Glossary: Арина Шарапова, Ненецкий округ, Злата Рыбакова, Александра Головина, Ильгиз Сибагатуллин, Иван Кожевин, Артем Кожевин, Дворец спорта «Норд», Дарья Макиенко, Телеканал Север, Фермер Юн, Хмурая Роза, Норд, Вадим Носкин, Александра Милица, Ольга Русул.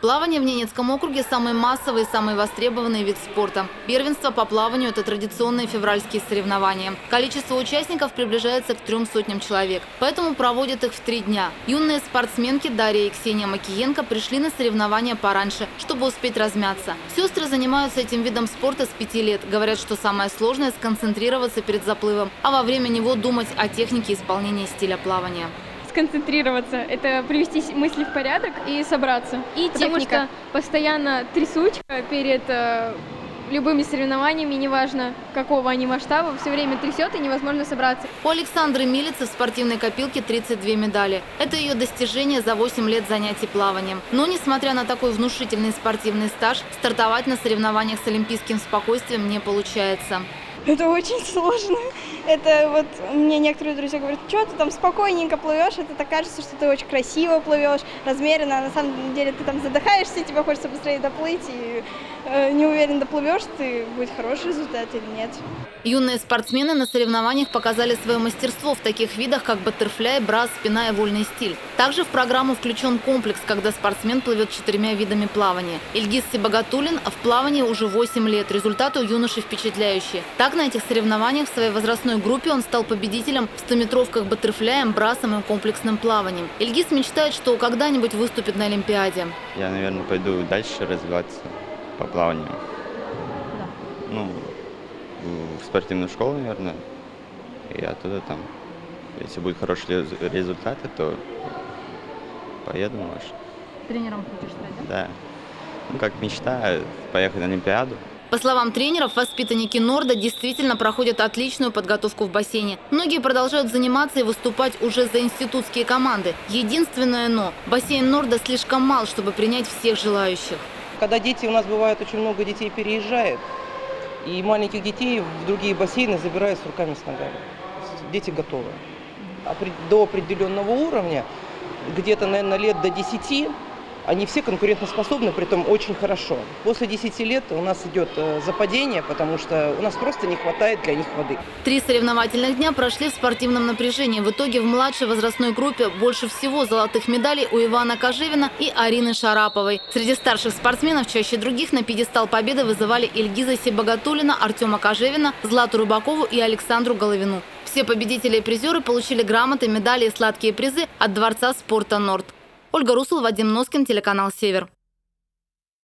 Плавание в Ненецком округе – самый массовый и самый востребованный вид спорта. Первенство по плаванию – это традиционные февральские соревнования. Количество участников приближается к 300 человек, поэтому проводят их в 3 дня. Юные спортсменки Дарья и Ксения Макиенко пришли на соревнования пораньше, чтобы успеть размяться. Сестры занимаются этим видом спорта с 5 лет. Говорят, что самое сложное – сконцентрироваться перед заплывом, а во время него думать о технике исполнения стиля плавания. Сконцентрироваться, это привести мысли в порядок и собраться. И потому техника. Что постоянно трясучка перед любыми соревнованиями, неважно какого они масштаба, все время трясет и невозможно собраться. У Александры Милицы в спортивной копилке 32 медали. Это ее достижение за 8 лет занятий плаванием. Но, несмотря на такой внушительный спортивный стаж, стартовать на соревнованиях с олимпийским спокойствием не получается. Это очень сложно. Это вот мне некоторые друзья говорят, что ты там спокойненько плывешь, это так кажется, что ты очень красиво плывешь, размеренно, а на самом деле ты там задыхаешься, тебе хочется быстрее доплыть, и не уверен, доплывешь ты, будет хороший результат или нет. Юные спортсмены на соревнованиях показали свое мастерство в таких видах, как баттерфляй, брас, спина и вольный стиль. Также в программу включен комплекс, когда спортсмен плывет 4 видами плавания. Ильгиз Сибагатуллин в плавании уже 8 лет, результаты у юноши впечатляющие. Так, на этих соревнованиях в своей возрастной группе он стал победителем в 100-метровках баттерфляем, брасом и комплексным плаванием. Ильгиз мечтает, что когда-нибудь выступит на Олимпиаде. Я, наверное, пойду дальше развиваться по плаванию. Да. Ну, в спортивную школу, наверное, и оттуда там. Если будут хорошие результаты, то поеду, может. Тренером хочешь стать, да? Да. Ну, как мечта, поехать на Олимпиаду. По словам тренеров, воспитанники Норда действительно проходят отличную подготовку в бассейне. Многие продолжают заниматься и выступать уже за институтские команды. Единственное «но» – бассейн Норда слишком мал, чтобы принять всех желающих. Когда дети, у нас бывает очень много детей переезжает, и маленьких детей в другие бассейны забирают с руками, с ногами. Дети готовы. До определенного уровня, где-то, наверное, лет до 10, они все конкурентоспособны, при этом очень хорошо. После 10 лет у нас идет западение, потому что у нас просто не хватает для них воды. 3 соревновательных дня прошли в спортивном напряжении. В итоге в младшей возрастной группе больше всего золотых медалей у Ивана Кожевина и Арины Шараповой. Среди старших спортсменов чаще других на пьедестал победы вызывали Ильгиза Сибагатуллина, Артема Кожевина, Злату Рыбакову и Александру Головину. Все победители и призеры получили грамоты, медали и сладкие призы от Дворца спорта «Норд». Ольга Русул, Вадим Носкин, телеканал «Север».